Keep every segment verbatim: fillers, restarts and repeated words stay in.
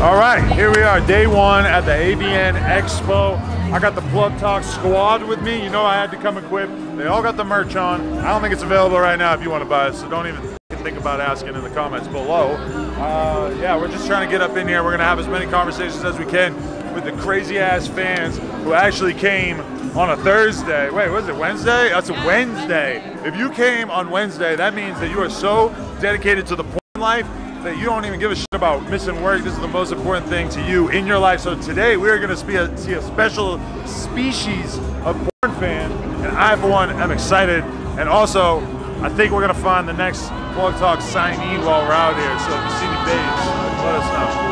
All right, here we are, day one at the A B N Expo. I got the Plug Talk squad with me. You know I had to come equipped. They all got the merch on. I don't think it's available right now if you want to buy it, so don't even think about asking in the comments below. Uh, yeah, we're just trying to get up in here. We're going to have as many conversations as we can with the crazy-ass fans who actually came on a Thursday. Wait, was it Wednesday? That's a Wednesday. If you came on Wednesday, that means that you are so dedicated to the porn life that you don't even give a shit about missing work. This is the most important thing to you in your life. So today we are going to see a, see a special species of porn fan, and I for one am excited. And also, I think we're going to find the next Plug Talk signee while we're out here. So if you see any babes, let us know.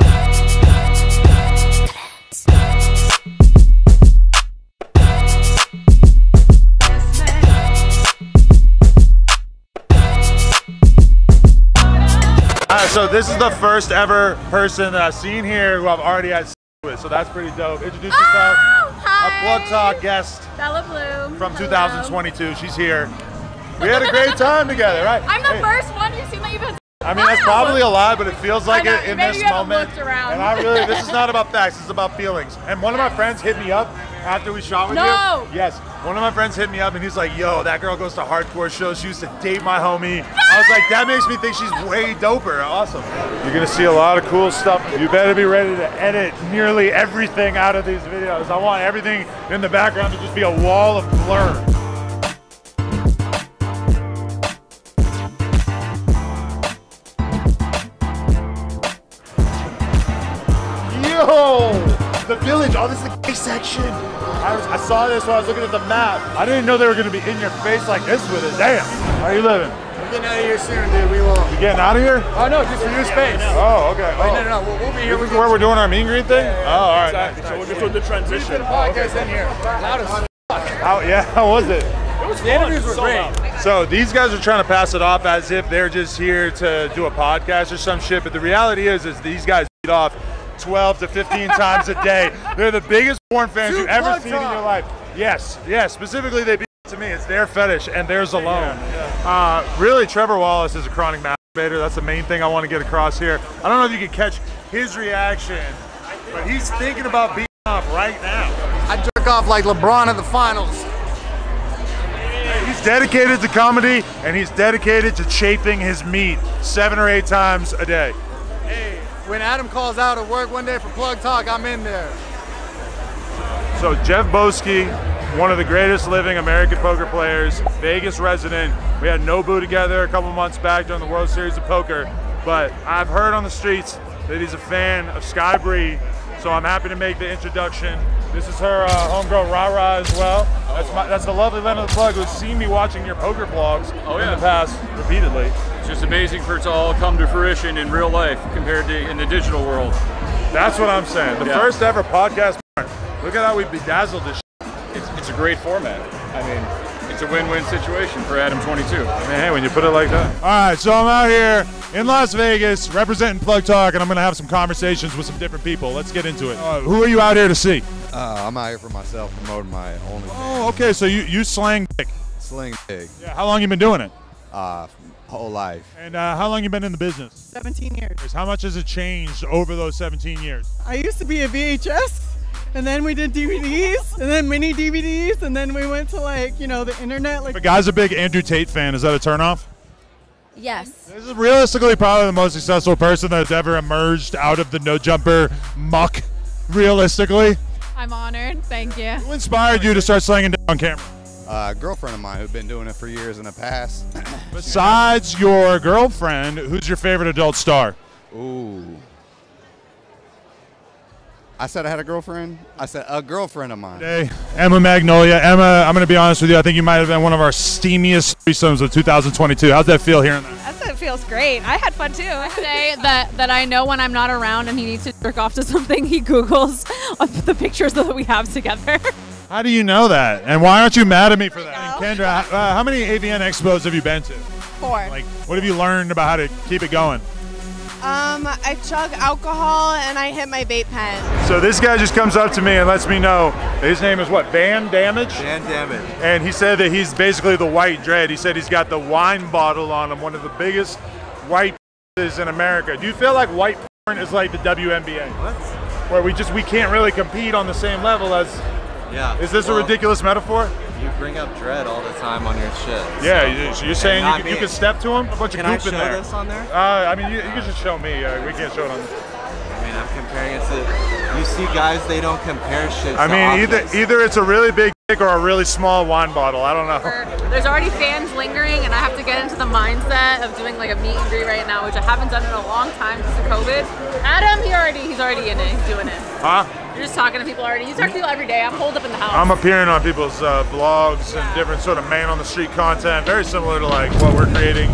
So this is the first ever person that I've seen here who I've already had sex with, so that's pretty dope. Introduce yourself. Oh, hi. A Plug Talk guest, Bella Blue, from Hello. two thousand twenty-two. She's here. We had a great time together, right? I'm the hey. first one you've seen that you've had. I mean, wow. That's probably a lie, but it feels like it in Maybe this you moment. Looked around. And I really, this is not about facts. It's about feelings. And one of my friends hit me up after we shot with no. you. No. Yes. One of my friends hit me up, and he's like, "Yo, that girl goes to hardcore shows. She used to date my homie." I was like, "That makes me think she's way doper." Awesome. You're gonna see a lot of cool stuff. You better be ready to edit nearly everything out of these videos. I want everything in the background to just be a wall of blur. The village, oh, this is the gay section. I, was, I saw this when I was looking at the map. I didn't know they were going to be in your face like this with it. Damn. How are you living? We're getting out of here soon, dude. We won't. You getting out of here? Oh, no, just for your yeah, space. Right oh, okay. Oh. Wait, no, no, no. We'll, we'll be here. This is where we're doing our meet and greet thing? Yeah, yeah, yeah. Oh, all right. Exactly. So we're just doing the transition. We've been podcast in here. Loud as fuck. How, yeah, how was it? It was fun. The interviews were great. So these guys are trying to pass it off as if they're just here to do a podcast or some shit, but the reality is, is these guys beat off twelve to fifteen times a day. They're the biggest porn fans Two you've ever seen time. in your life. Yes, yes. Specifically, they beat it to me. It's their fetish and theirs alone. Yeah, yeah. Uh, really, Trevor Wallace is a chronic masturbator. That's the main thing I want to get across here. I don't know if you can catch his reaction, but he's thinking about beating off right now. I jerk off like LeBron in the finals. He's dedicated to comedy, and he's dedicated to chafing his meat seven or eight times a day. When Adam calls out of work one day for Plug Talk, I'm in there. So Jeff Boski, one of the greatest living American poker players, Vegas resident. We had Nobu together a couple months back during the World Series of Poker, but I've heard on the streets that he's a fan of Sky Bree, so I'm happy to make the introduction. This is her uh, homegirl Rah-Rah as well. That's, my, that's the lovely Lena Plug who's seen me watching your poker vlogs oh, yeah. in the past repeatedly. It's just amazing for it to all come to fruition in real life compared to in the digital world. That's what I'm saying. The yeah. first ever podcast. Look at how we bedazzled this shit. It's, it's a great format. I mean, it's a win-win situation for Adam twenty-two. I mean, hey, when you put it like that. All right, so I'm out here in Las Vegas representing Plug Talk, and I'm going to have some conversations with some different people. Let's get into it. Uh, who are you out here to see? Uh, I'm out here for myself, promoting my own. Oh, okay, so you, you slang dick. Slang dick. Yeah, how long you been doing it? Uh, whole life. And uh, how long you been in the business? seventeen years. How much has it changed over those seventeen years? I used to be a V H S, and then we did D V Ds, and then mini D V Ds, and then we went to like, you know, the internet. Like, if a guy's a big Andrew Tate fan, is that a turnoff? Yes. This is realistically probably the most successful person that's ever emerged out of the No Jumper muck, realistically. I'm honored, thank you. Who inspired you to start slanging down on camera? A uh, girlfriend of mine who's been doing it for years in the past. Besides your girlfriend, who's your favorite adult star? Ooh. I said I had a girlfriend. I said a girlfriend of mine. Today, Emma Magnolia. Emma, I'm going to be honest with you. I think you might have been one of our steamiest threesomes of two thousand twenty-two. How's that feel hearing that? That feels great. I had fun too. I say that, that I know when I'm not around and he needs to jerk off to something, he Googles the pictures that we have together. How do you know that? And why aren't you mad at me for that? And Kendra, uh, how many A B N Expos have you been to? Four. Like, what have you learned about how to keep it going? Um, I chug alcohol and I hit my vape pen. So this guy just comes up to me and lets me know his name is what? Van Damage? Van Damage. And he said that he's basically the white dread. He said he's got the wine bottle on him, one of the biggest white in America. Do you feel like white is like the W N B A. What? Where we just we can't really compete on the same level as. Yeah. Is this well, a ridiculous metaphor? You bring up Dredd all the time on your shit. Yeah, so. You're saying you can, you can step to him? A bunch can of goop in there. Can I show this on there? Uh, I mean, you, you can just show me. Uh, we can't show it on this. I mean, I'm comparing it to, you see guys, they don't compare shit. I mean, either, either it's a really big dick or a really small wine bottle. I don't know. There's already fans lingering, and I have to get into the mindset of doing like a meet and greet right now, which I haven't done in a long time because of COVID. Adam, he already, he's already in it. He's doing it. Huh? You're just talking to people already. You talk to people every day. I'm holed up in the house. I'm appearing on people's uh, blogs yeah. and different sort of man on the street content, very similar to like what we're creating.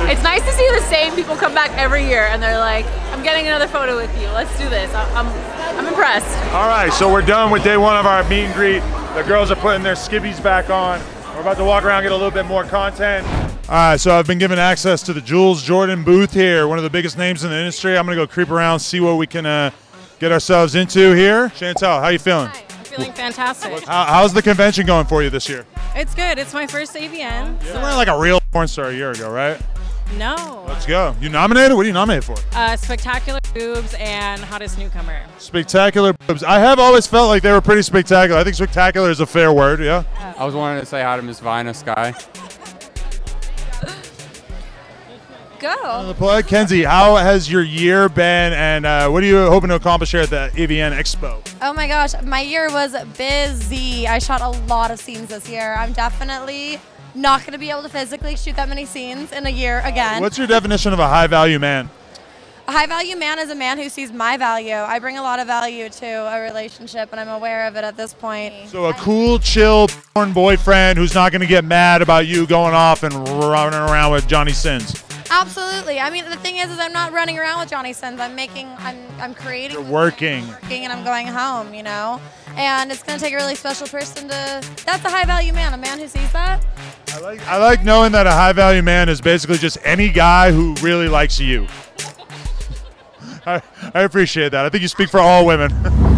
It's nice to see the same people come back every year and they're like, I'm getting another photo with you. Let's do this. I'm, I'm impressed. All right, so we're done with day one of our meet and greet. The girls are putting their skivvies back on. We're about to walk around and get a little bit more content. All right, so I've been given access to the Jules Jordan booth here, one of the biggest names in the industry. I'm going to go creep around, see what we can uh, get ourselves into here. Chantel, how you feeling? Hi. Feeling fantastic. How, how's the convention going for you this year? It's good. It's my first A B N. Yeah. So we're like a real porn star a year ago, right? No. Let's go. You nominated? What are you nominated for? Uh, spectacular boobs and hottest newcomer. Spectacular boobs. I have always felt like they were pretty spectacular. I think spectacular is a fair word, yeah? yeah. I was wanting to say hi to Miss Vina Sky. Go. Kenzie, how has your year been, and uh, what are you hoping to accomplish here at the A B N Expo? Oh my gosh, my year was busy. I shot a lot of scenes this year. I'm definitely not going to be able to physically shoot that many scenes in a year again. What's your definition of a high-value man? A high-value man is a man who sees my value. I bring a lot of value to a relationship, and I'm aware of it at this point. So a cool, chill, porn boyfriend who's not going to get mad about you going off and running around with Johnny Sins. Absolutely. I mean, the thing is, is I'm not running around with Johnny Sins. I'm making, I'm, I'm creating. You're working. I'm working, and I'm going home, you know? And it's going to take a really special person to, that's a high-value man, a man who sees that. I like, I like knowing that a high-value man is basically just any guy who really likes you. I, I appreciate that. I think you speak for all women.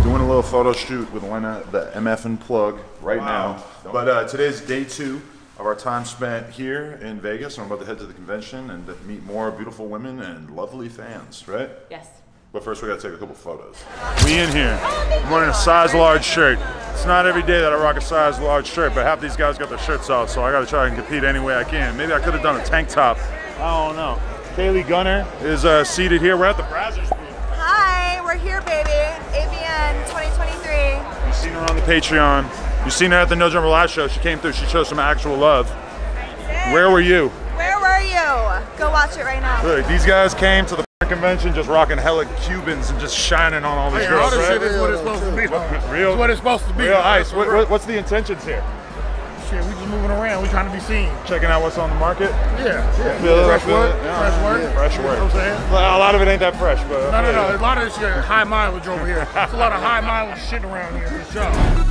Doing a little photo shoot with Lena, the M F and Plug, right wow. now. But uh, today's day two of our time spent here in Vegas. I'm about to head to the convention and meet more beautiful women and lovely fans, right? Yes. But first we gotta take a couple photos. We in here, I'm wearing a size large shirt. It's not every day that I rock a size large shirt, but half these guys got their shirts off, so I gotta try and compete any way I can. Maybe I could've done a tank top. I don't know. Kaylee Gunner is uh, seated here. We're at the Brazzers booth. Hi, we're here, baby. A B N twenty twenty-three. You've seen her on the Patreon. You seen her at the No Jumper live show. She came through. She showed some actual love. I did. Where were you? Where were you? Go watch it right now. Look, these guys came to the convention just rocking hella Cubans and just shining on all these hey, girls. Right? Shit is what it's supposed to be. Real. It's what it's supposed to be. Real ice. What, what's the intentions here? Shit, we just moving around. We trying to be seen. Checking out what's on the market. Yeah. yeah. Feel fresh, feel work. Yeah. fresh work. Yeah. Fresh work. Fresh work. You know what I'm saying? A lot of it ain't that fresh, but. No, no, no. A lot of this shit is high mileage over here. There's a lot of high mileage shit around here. Good job.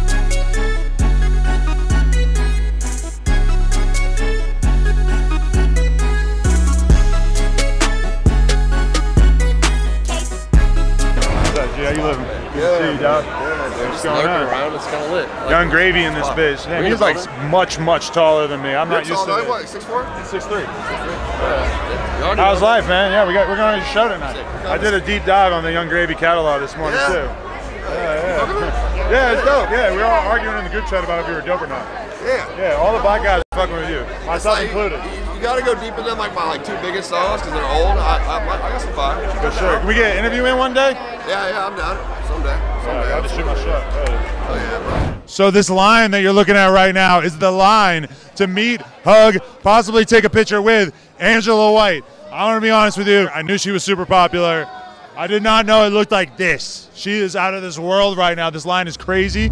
Yeah, you living? Yeah, you, dog. Yeah, just lurking around. It's kind of lit. Like, Young Gravy in this uh, bitch. Damn, he's like it? much, much taller than me. I'm You're not used to it. What? Six four? Six three. Yeah. How's life, man? Yeah, we got. We're going to a show tonight. I did a deep dive on the Young Gravy catalog this morning yeah. too. Yeah, yeah. Yeah, it's dope. Yeah, we were all arguing in the group chat about if you were dope or not. Yeah. Yeah, all the black guys are fucking with you. Myself included. You gotta go deep in them, like my like two biggest songs, because they're old. I, I, I got some fire. For sure. Can we get an interview in one day? Yeah, yeah, I'm down. Someday. Someday. Yeah, I'll just shoot my shot. Oh, yeah, bro. So this line that you're looking at right now is the line to meet, hug, possibly take a picture with Angela White. I'm gonna be honest with you. I knew she was super popular. I did not know it looked like this. She is out of this world right now. This line is crazy.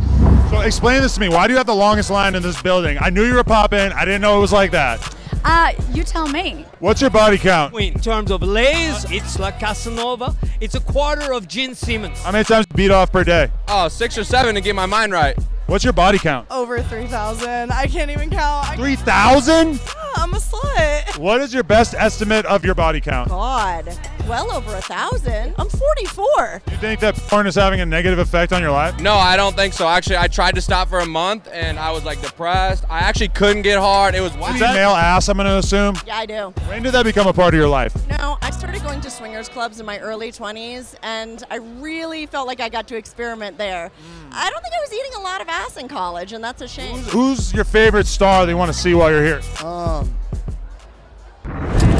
So explain this to me. Why do you have the longest line in this building? I knew you were popping. I didn't know it was like that. Uh, you tell me. What's your body count? In terms of lays, it's like Casanova. It's a quarter of Gene Simmons. How many times do you beat off per day? Oh, six or seven to get my mind right. What's your body count? Over three thousand. I can't even count. three thousand? Yeah, I'm a slut. What is your best estimate of your body count? God, well over a thousand. I'm forty-four. You think that porn is having a negative effect on your life? No, I don't think so. Actually, I tried to stop for a month, and I was, like, depressed. I actually couldn't get hard. It was wild. Is that male ass, I'm going to assume? Yeah, I do. When did that become a part of your life? No, I started going to swingers clubs in my early twenties, and I really felt like I got to experiment there. Mm. I don't think I was eating a lot of ass in college, and that's a shame. Who's your favorite star that you want to see while you're here? Um.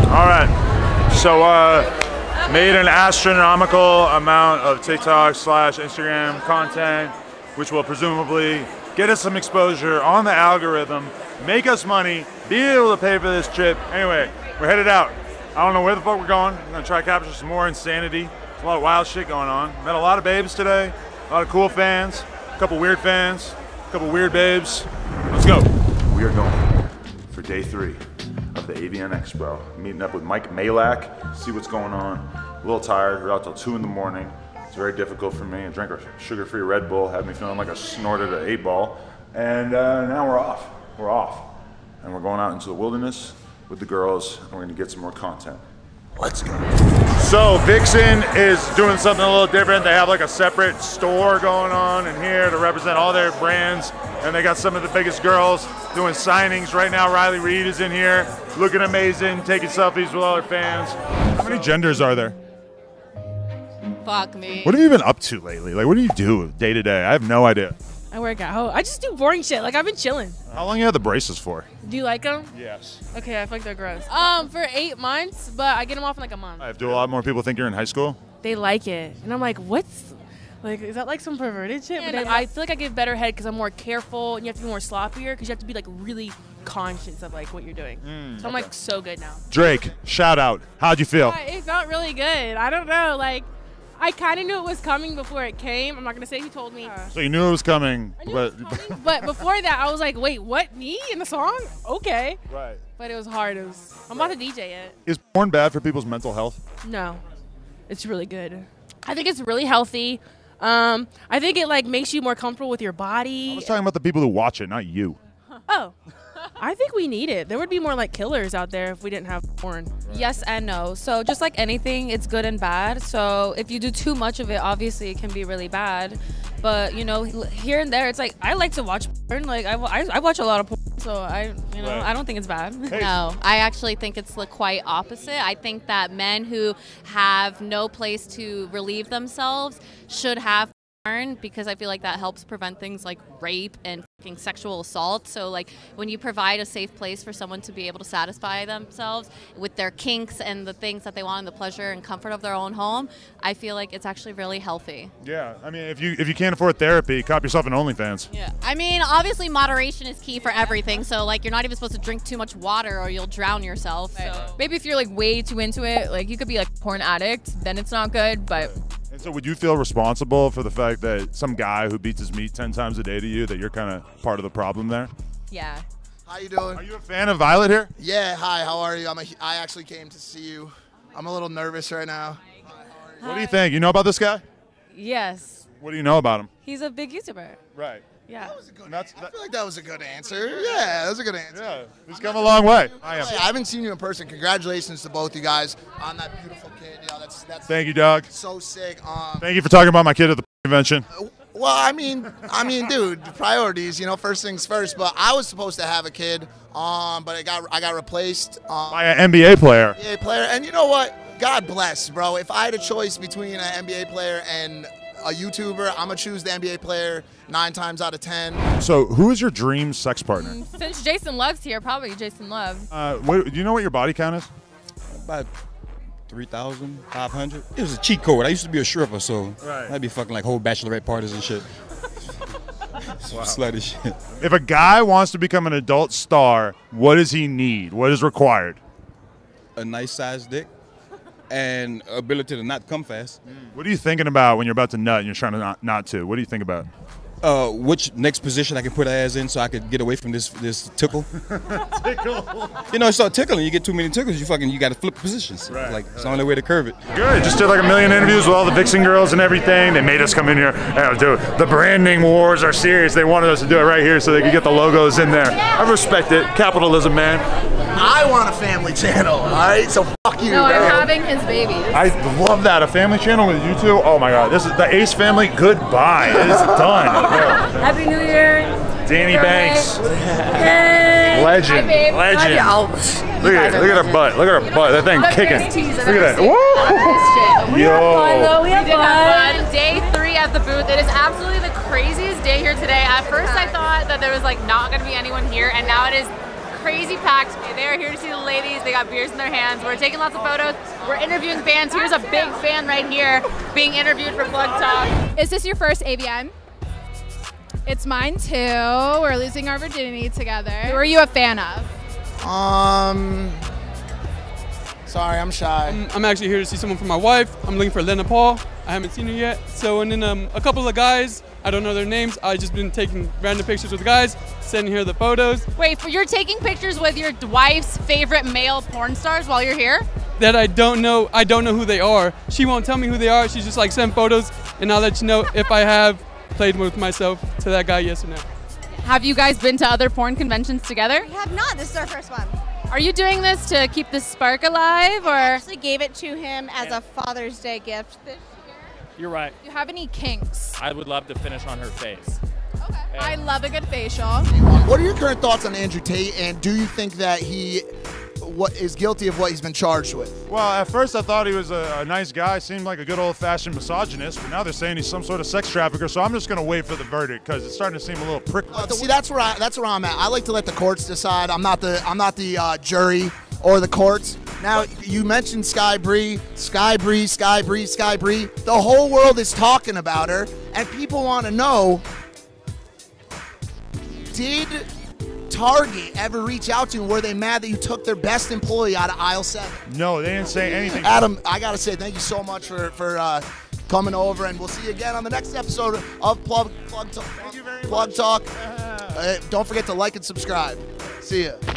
All right. So, uh, made an astronomical amount of TikTok slash Instagram content, which will presumably get us some exposure on the algorithm, make us money, be able to pay for this trip. Anyway, we're headed out. I don't know where the fuck we're going. I'm gonna try to capture some more insanity. There's a lot of wild shit going on. Met a lot of babes today, a lot of cool fans. Couple weird fans, couple weird babes. Let's go. We are going for day three of the A B N Expo. Meeting up with Mike Majlak, see what's going on. A little tired, we're out till two in the morning. It's very difficult for me. I drank a sugar-free Red Bull, had me feeling like I snorted an eight ball. And uh, now we're off, we're off. And we're going out into the wilderness with the girls, and we're gonna get some more content. Let's go. So Vixen is doing something a little different. They have like a separate store going on in here to represent all their brands. And they got some of the biggest girls doing signings right now. Riley Reid is in here looking amazing, taking selfies with all her fans. How many genders are there? Fuck me. What have you been up to lately? Like, what do you do day to day? I have no idea. I work out. I just do boring shit. Like, I've been chilling. How long you had the braces for? Do you like them? Yes. Okay, I feel like they're gross. Um, for eight months, but I get them off in like a month. I have, do a lot more people think you're in high school? They like it, and I'm like, what's, like, is that like some perverted shit? And but they, I feel like I get better head because I'm more careful, and you have to be more sloppier because you have to be like really conscious of like what you're doing. Mm, so I'm okay. Like so good now. Drake, shout out. How'd you feel? Yeah, it felt really good. I don't know, like. I kind of knew it was coming before it came. I'm not going to say who told me. So you knew it was coming. I knew but, it was coming but before that, I was like, wait, what? Me in the song? Okay. Right. But it was hard. It was, I'm not a D J yet. Is porn bad for people's mental health? No. It's really good. I think it's really healthy. Um, I think it like makes you more comfortable with your body. I was talking about the people who watch it, not you. Oh. I think we need it. There would be more like killers out there if we didn't have porn. Right. Yes and no. So just like anything, it's good and bad. So if you do too much of it, obviously it can be really bad. But you know, here and there, it's like I like to watch porn. Like I, I, I watch a lot of porn, so I, you know, right. I don't think it's bad. Hey. No, I actually think it's the quite opposite. I think that men who have no place to relieve themselves should have. Because I feel like that helps prevent things like rape and fucking sexual assault. So like when you provide a safe place for someone to be able to satisfy themselves with their kinks and the things that they want and the pleasure and comfort of their own home, I feel like it's actually really healthy. Yeah, I mean, if you if you can't afford therapy, cop yourself an OnlyFans. Yeah, I mean, obviously moderation is key for everything. So like you're not even supposed to drink too much water or you'll drown yourself. Right. So. Maybe if you're like way too into it, like you could be like a porn addict, then it's not good, but. And so would you feel responsible for the fact that some guy who beats his meat ten times a day to you, that you're kind of part of the problem there? Yeah. How you doing? Are you a fan of Violet here? Yeah, hi, how are you? I'm a, I actually came to see you. I'm a little nervous right now. Hi, how are you? What do you think? You know about this guy? Yes. What do you know about him? He's a big YouTuber. Right. Yeah. That was a good answer. I feel like that was a good answer. Yeah, that was a good answer. Yeah, he's come a long way. I am. I haven't seen you in person. Congratulations to both you guys on that beautiful kid. You know, that's, that's Thank you, Doug. So sick. Um, Thank you for talking about my kid at the convention. Well, I mean, I mean, dude, priorities. You know, first things first. But I was supposed to have a kid, um, but I got I got replaced um, by an N B A player. N B A player, and you know what? God bless, bro. If I had a choice between an N B A player and a YouTuber, I'm gonna choose the N B A player nine times out of ten. So, who is your dream sex partner? Since Jason Love's here, probably Jason Love. Uh, what, do you know what your body count is? About three thousand five hundred. It was a cheat code. I used to be a stripper, so right. I'd be fucking like whole bachelorette parties and shit. Wow. Slutty shit. If a guy wants to become an adult star, what does he need? What is required? A nice sized dick. And ability to not come fast. What are you thinking about when you're about to nut and you're trying to not, not to? What do you think about? Uh, which next position I can put her ass in so I could get away from this this tickle. Tickle. You know, start tickling. You get too many tickles, you fucking you got to flip positions. Right. Like it's the only way to curve it. Good. Just did like a million interviews with all the Vixen girls and everything. They made us come in here. And do it. The branding wars are serious. They wanted us to do it right here so they could get the logos in there. I respect it. Capitalism, man. I want a family channel. All right, so fuck you. No, I'm having his babies. I love that. A family channel with you two. Oh my God, this is the Ace Family. Goodbye. It is done. Happy New Year, Danny Banks. Yay. Legend. Hi, legend. Hi, look at it. Look at her butt. Look at her butt. That thing kicking. Look at that. Woo! We had fun though. We had fun. fun. Day three at the booth. It is absolutely the craziest day here today. At first, I thought that there was like not going to be anyone here, and now it is crazy packed. They are here to see the ladies. They got beers in their hands. We're taking lots of photos. We're interviewing fans. Here's a big fan right here being interviewed for Plug Talk. Is this your first A B N? It's mine too. We're losing our virginity together. Who are you a fan of? Um, sorry, I'm shy. I'm, I'm actually here to see someone for my wife. I'm looking for Lena Paul. I haven't seen her yet. So, and then um, a couple of guys. I don't know their names. I've just been taking random pictures with guys, sending here the photos. Wait, you're taking pictures with your wife's favorite male porn stars while you're here? That I don't know. I don't know who they are. She won't tell me who they are. She's just like, send photos, and I'll let you know if I have played with myself to that guy, yes or no. Have you guys been to other porn conventions together? We have not. This is our first one. Are you doing this to keep the spark alive, or? I actually gave it to him as yeah. a Father's Day gift this year. You're right. Do you have any kinks? I would love to finish on her face. Okay. Yeah. I love a good facial. What are your current thoughts on Andrew Tate, and do you think that he what is guilty of what he's been charged with? Well, at first I thought he was a, a nice guy, seemed like a good old-fashioned misogynist, but now they're saying he's some sort of sex trafficker, so I'm just going to wait for the verdict because it's starting to seem a little prickly. Uh, see, that's where, I, that's where I'm at. I like to let the courts decide. I'm not the, I'm not the uh, jury or the courts. Now, you mentioned Sky Bree, Sky Bree, Sky Bree, Sky Bree. The whole world is talking about her, and people want to know, did Target ever reach out to you? Were they mad that you took their best employee out of aisle seven? No, they didn't say anything. Adam, I gotta say thank you so much for for uh, coming over, and we'll see you again on the next episode of Plug Plug Talk. Thank you very much. Plug Talk. Uh, don't forget to like and subscribe. See ya.